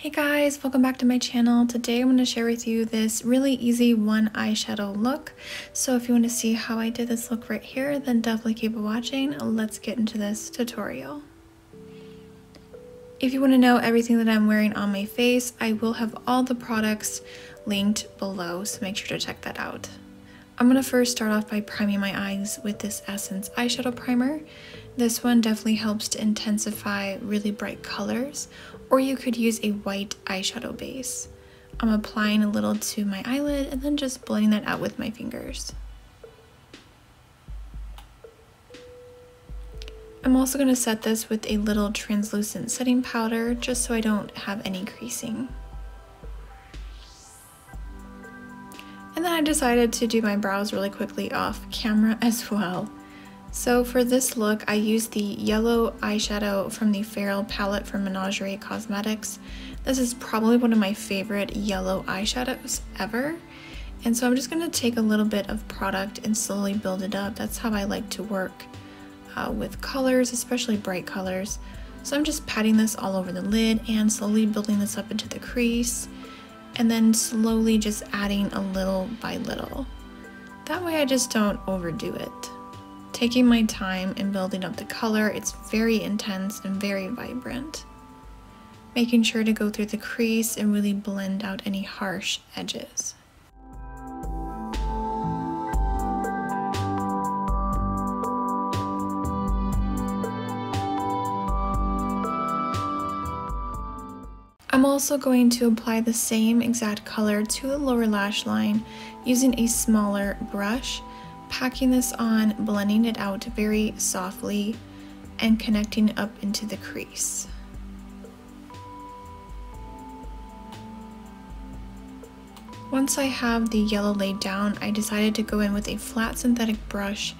Hey guys, welcome back to my channel. Today I'm going to share with you this really easy one eyeshadow look. So if you want to see how I did this look right here, then definitely keep watching. Let's get into this tutorial. If you want to know everything that I'm wearing on my face, I will have all the products linked below, so make sure to check that out. I'm going to first start off by priming my eyes with this Essence eyeshadow primer. This one definitely helps to intensify really bright colors, or you could use a white eyeshadow base. I'm applying a little to my eyelid and then just blending that out with my fingers. I'm also going to set this with a little translucent setting powder just so I don't have any creasing. And then I decided to do my brows really quickly off camera as well. So for this look, I used the yellow eyeshadow from the Feral palette from Menagerie Cosmetics. This is probably one of my favorite yellow eyeshadows ever. And so I'm just going to take a little bit of product and slowly build it up. That's how I like to work with colors, especially bright colors. So I'm just patting this all over the lid and slowly building this up into the crease. And then slowly just adding a little by little. That way I just don't overdo it. Taking my time and building up the color, it's very intense and very vibrant. Making sure to go through the crease and really blend out any harsh edges. I'm also going to apply the same exact color to the lower lash line using a smaller brush. Packing this on, blending it out very softly, and connecting up into the crease. Once I have the yellow laid down, I decided to go in with a flat synthetic brush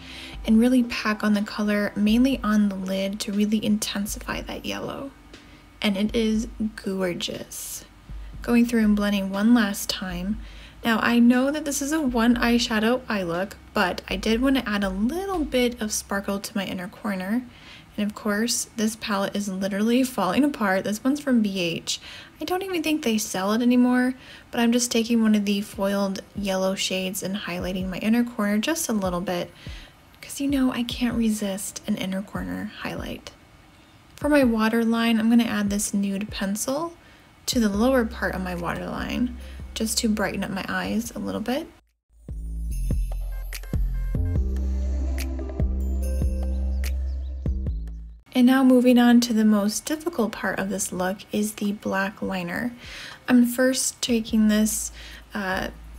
and really pack on the color, mainly on the lid, to really intensify that yellow. And it is gorgeous. Going through and blending one last time. Now I know that this is a one eyeshadow eye look, but I did want to add a little bit of sparkle to my inner corner. And of course, this palette is literally falling apart. This one's from BH. I don't even think they sell it anymore, but I'm just taking one of the foiled yellow shades and highlighting my inner corner just a little bit, because you know I can't resist an inner corner highlight. For my waterline, I'm going to add this nude pencil to the lower part of my waterline, just to brighten up my eyes a little bit. And now moving on to the most difficult part of this look is the black liner. I'm first taking this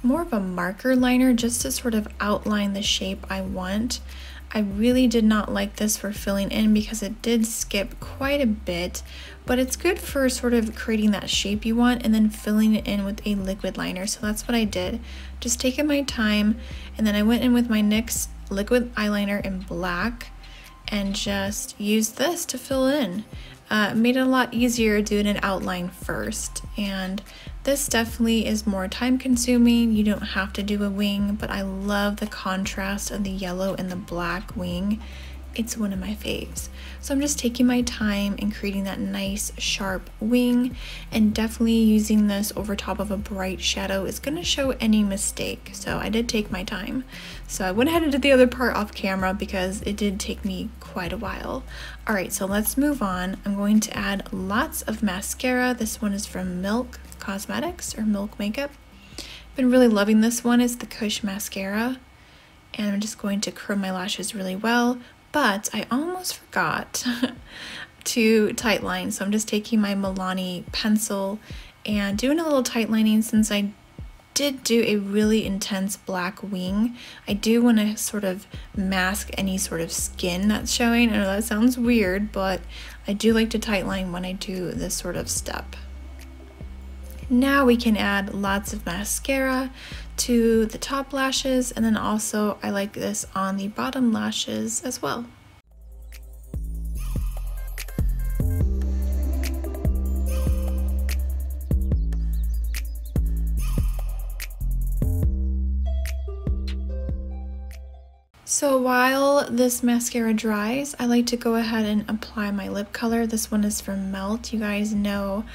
more of a marker liner just to sort of outline the shape I want. I really did not like this for filling in because it did skip quite a bit, but it's good for sort of creating that shape you want and then filling it in with a liquid liner. So that's what I did, just taking my time. And then I went in with my NYX liquid eyeliner in black and just used this to fill in. Made it a lot easier doing an outline first. And this definitely is more time consuming. You don't have to do a wing, but I love the contrast of the yellow and the black wing. It's one of my faves. So I'm just taking my time and creating that nice sharp wing, and definitely using this over top of a bright shadow is going to show any mistake. So I did take my time. So I went ahead and did the other part off camera because it did take me quite a while. All right, so let's move on. I'm going to add lots of mascara. This one is from Milk Cosmetics or Milk Makeup. Been really loving this one. It's the Kush mascara, and I'm just going to curl my lashes really well, but I almost forgot to tight line. So I'm just taking my Milani pencil and doing a little tight lining. Since I did do a really intense black wing, I do want to sort of mask any sort of skin that's showing. I know that sounds weird, but I do like to tight line when I do this sort of step. Now we can add lots of mascara to the top lashes, and then also I like this on the bottom lashes as well. So while this mascara dries, I like to go ahead and apply my lip color. This one is from Melt. You guys know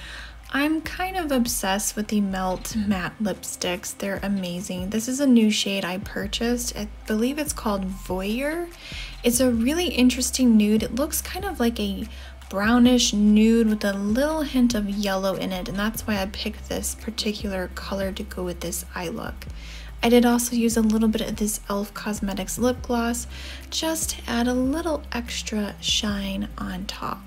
I'm kind of obsessed with the Melt matte lipsticks. They're amazing. This is a new shade I purchased. I believe it's called Voyeur. It's a really interesting nude. It looks kind of like a brownish nude with a little hint of yellow in it, and that's why I picked this particular color to go with this eye look. I did also use a little bit of this Elf Cosmetics lip gloss just to add a little extra shine on top.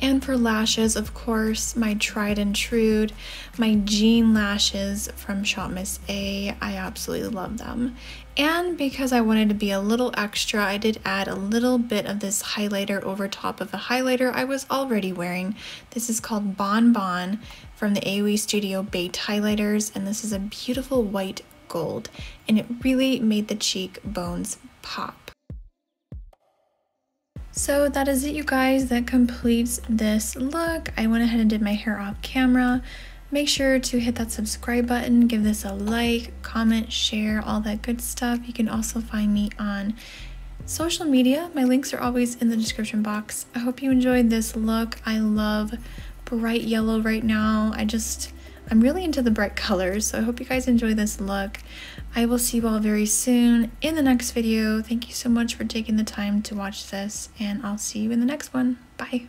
And for lashes, of course, my tried and true, my jean lashes from Shop Miss A. I absolutely love them. And because I wanted to be a little extra, I did add a little bit of this highlighter over top of the highlighter I was already wearing. This is called Bon Bon from the AOA Studio Baked Highlighters, and this is a beautiful white gold, and it really made the cheekbones pop. So that is it, you guys. That completes this look. I went ahead and did my hair off camera. Make sure to hit that subscribe button, give this a like, comment, share, all that good stuff. You can also find me on social media. My links are always in the description box. I hope you enjoyed this look. I love bright yellow right now. I'm really into the bright colors, so I hope you guys enjoy this look. I will see you all very soon in the next video. Thank you so much for taking the time to watch this, and I'll see you in the next one. Bye.